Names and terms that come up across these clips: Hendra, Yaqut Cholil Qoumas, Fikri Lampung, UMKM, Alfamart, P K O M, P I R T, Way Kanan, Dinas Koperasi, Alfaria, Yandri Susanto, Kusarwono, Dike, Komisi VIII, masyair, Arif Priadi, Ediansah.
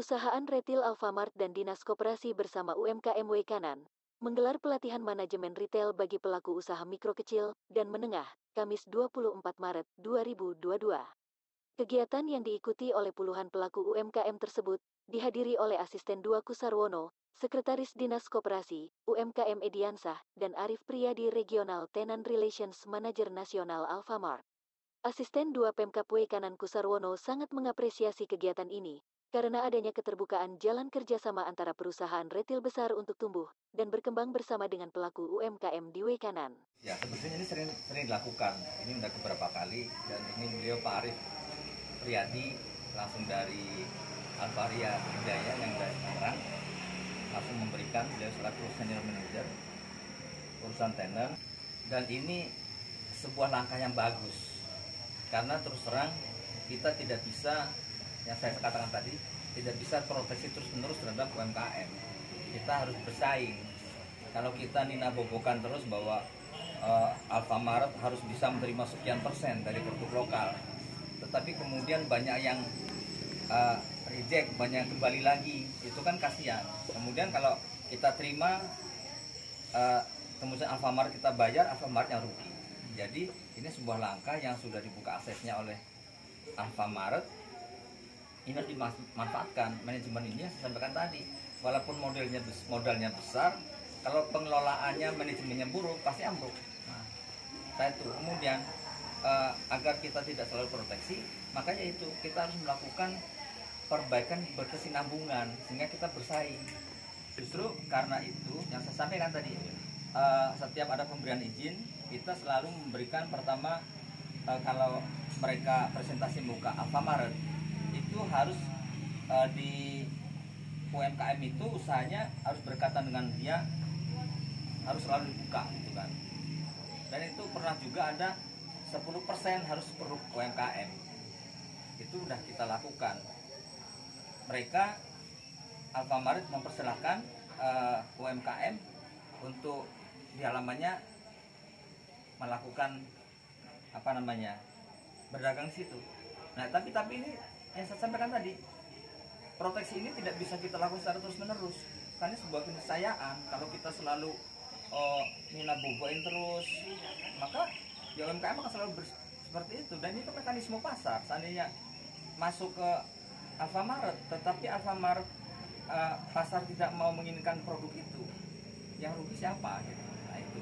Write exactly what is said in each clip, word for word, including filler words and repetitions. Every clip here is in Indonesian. Perusahaan retail Alfamart dan Dinas Koperasi bersama U M K M Way Kanan menggelar pelatihan manajemen retail bagi pelaku usaha mikro kecil dan menengah, Kamis dua puluh empat Maret dua ribu dua puluh dua. Kegiatan yang diikuti oleh puluhan pelaku U M K M tersebut dihadiri oleh Asisten dua Kusarwono, Sekretaris Dinas Koperasi, U M K M Ediansah, dan Arif Priadi Regional Tenant Relations Manager Nasional Alfamart. Asisten dua Pemkab Way Kanan Kusarwono sangat mengapresiasi kegiatan ini, karena adanya keterbukaan jalan kerjasama antara perusahaan retail besar untuk tumbuh dan berkembang bersama dengan pelaku U M K M di Way Kanan. Ya, sebetulnya ini sering, sering dilakukan. Ini sudah beberapa kali, dan ini beliau Pak Arif Priadi langsung dari Alfaria Hidayah yang dari Tangerang langsung memberikan beliau selaku senior manager urusan tenant. Dan ini sebuah langkah yang bagus, karena terus terang kita tidak bisa, yang saya katakan tadi, tidak bisa proteksi terus-menerus terhadap U M K M. Kita harus bersaing. Kalau kita nina bobokan terus bahwa uh, Alfamart harus bisa menerima sekian persen dari produk lokal, tetapi kemudian banyak yang uh, reject, banyak yang kembali lagi, itu kan kasihan. Kemudian kalau kita terima, uh, kemudian Alfamart kita bayar, Alfamart yang rugi. Jadi ini sebuah langkah yang sudah dibuka aksesnya oleh Alfamart. Ini harus dimanfaatkan manajemen ini yang saya sampaikan tadi. Walaupun modelnya modalnya besar, kalau pengelolaannya, manajemennya buruk, pasti ambruk. Nah, itu. Kemudian eh, agar kita tidak selalu proteksi, makanya itu kita harus melakukan perbaikan berkesinambungan sehingga kita bersaing. Justru karena itu yang saya sampaikan tadi, eh, setiap ada pemberian izin kita selalu memberikan pertama, eh, kalau mereka presentasi muka Alfamart, itu harus uh, di U M K M itu usahanya harus berkaitan dengan dia, harus selalu dibuka gitu kan. Dan itu pernah juga ada sepuluh persen harus produk U M K M, itu udah kita lakukan. Mereka Alfamart mempersilahkan uh, U M K M untuk di halamannya melakukan apa namanya berdagang situ. Nah tapi tapi ini yang saya sampaikan tadi, proteksi ini tidak bisa kita lakukan secara terus-menerus, karena sebuah keniscayaan. Kalau kita selalu oh, minat boboin terus, maka ya U M K M akan selalu seperti itu. Dan itu mekanisme pasar. Seandainya masuk ke Alfamart, tetapi Alfamart eh, pasar tidak mau menginginkan produk itu, yang rugi siapa? Gitu. Nah, itu.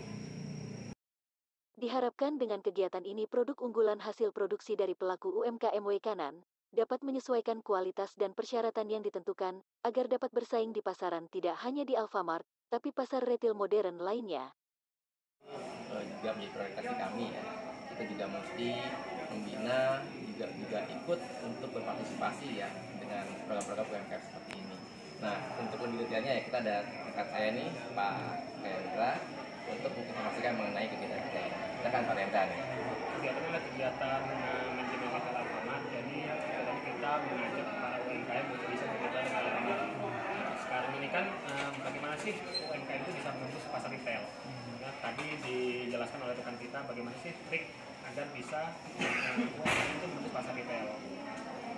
Diharapkan dengan kegiatan ini produk unggulan hasil produksi dari pelaku U M K M Way Kanan dapat menyesuaikan kualitas dan persyaratan yang ditentukan agar dapat bersaing di pasaran tidak hanya di Alfamart, tapi pasar retail modern lainnya. Uh, juga menjadi prioritas kami ya. Kita juga mesti membina, juga juga ikut untuk berpartisipasi ya dengan program-program U M K M seperti ini. Nah, untuk lebih detailnya ya kita ada rekan saya nih Pak Hendra untuk menginformasikan mengenai kegiatan kita. Kita kan Pak Hendra nih. Kegiatan adalah kegiatan manajemen retail Alfamart, jadi kita mengajak para U M K M untuk bisa bekerja dengan Alfamart. Sekarang ini kan eh, bagaimana sih U M K M itu bisa menembus pasar retail? Nah, tadi dijelaskan oleh rekan kita bagaimana sih trik agar bisa U M K M itu menembus pasar retail.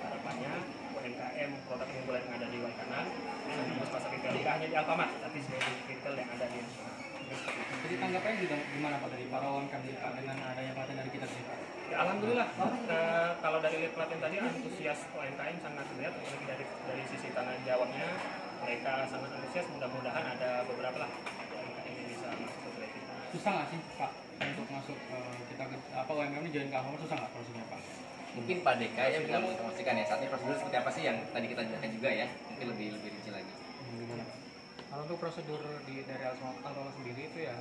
Harapannya U M K M produk unggulan yang ada di Way Kanan bisa menembus pasar retail, tidak hanya di Alfamart, tapi sebagai retail yang ada di nasional. Jadi tanggapannya juga gimana Pak dari para U M K M dengan adanya pelatihan dari kita sih? Ya, alhamdulillah. Oh, nah, kalau dari pelatihan tadi antusias U M K M sangat terlihat, apalagi dari dari sisi tanah jawabnya mereka sangat antusias. Mudah-mudahan ada beberapa lah U M K M yang bisa masuk ke kita. Susah nggak sih Pak untuk masuk uh, kita apa U M K M ini join ke Alfamart, susah nggak prosesnya Pak? Mungkin Pak Dike yang bisa menginformasikan ya, saat ini prosedur seperti apa sih yang tadi kita jelaskan juga ya, mungkin lebih lebih rinci lagi. Gimana? Kalau untuk prosedur di dari Alfamart sendiri itu ya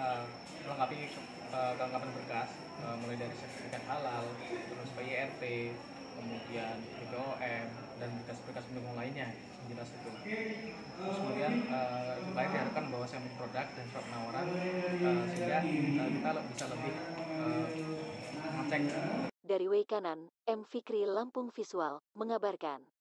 uh, melengkapi uh, kelengkapan berkas, uh, mulai dari sertifikat halal, terus P I R T, kemudian P K O M dan berkas-berkas pendukung lainnya, jelas itu. Terus kemudian uh, baik diharapkan bahwa saya produk dan surat penawaran uh, sehingga uh, kita bisa lebih uh, ngecek. Dari Way Kanan, M Fikri Lampung Visual mengabarkan.